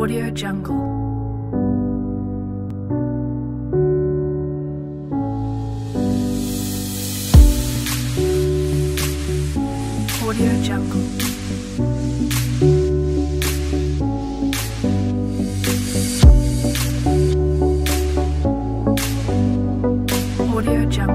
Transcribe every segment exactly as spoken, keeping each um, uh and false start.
AudioJungle. AudioJungle. AudioJungle.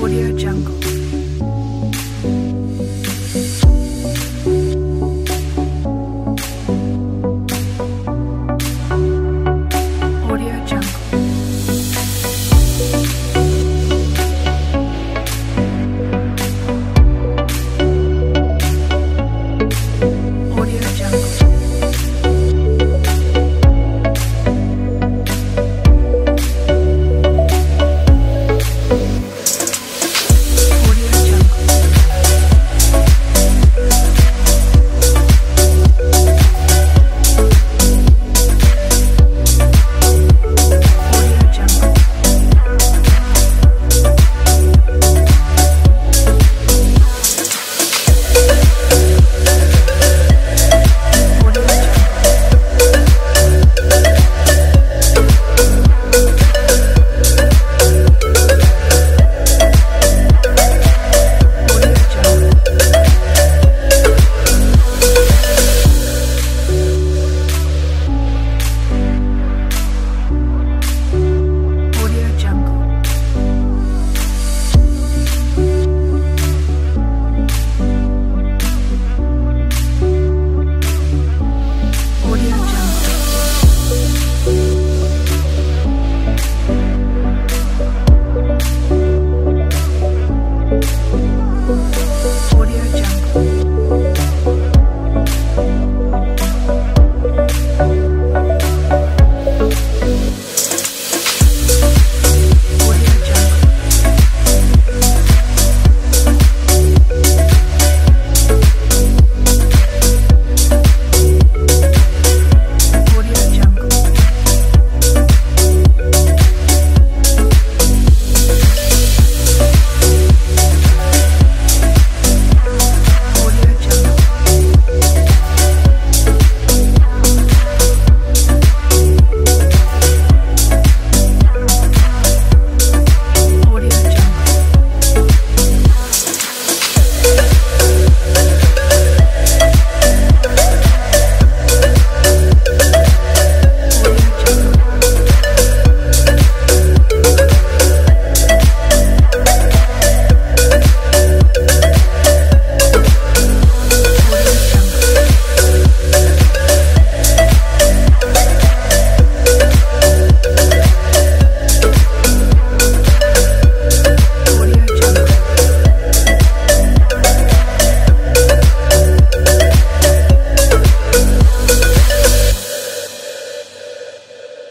AudioJungle. AudioJungle. AudioJungle. AudioJungle.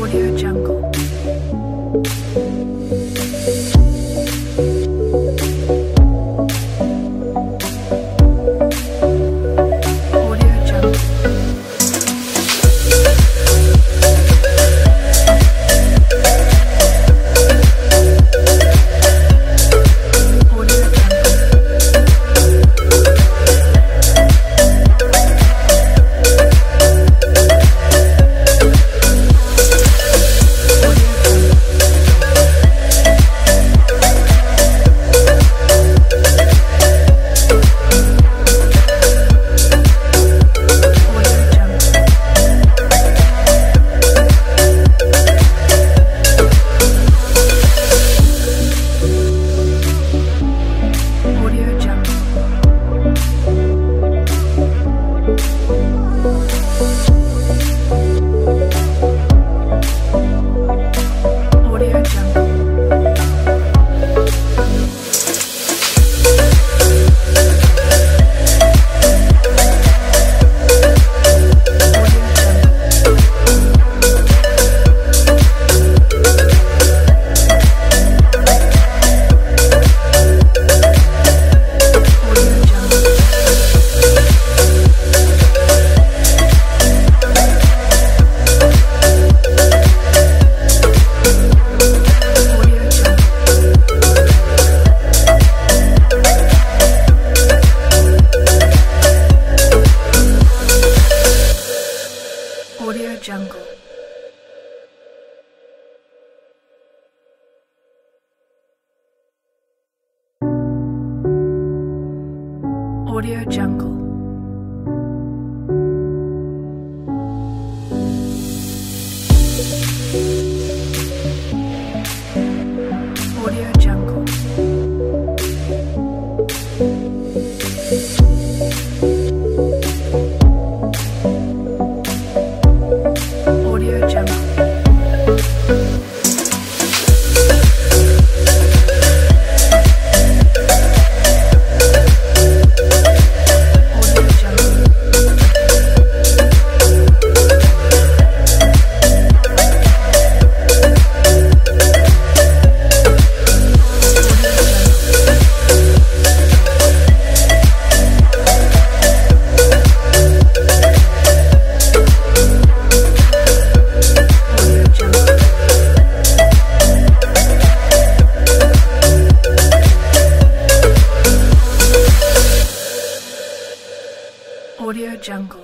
AudioJungle. AudioJungle. AudioJungle. AudioJungle.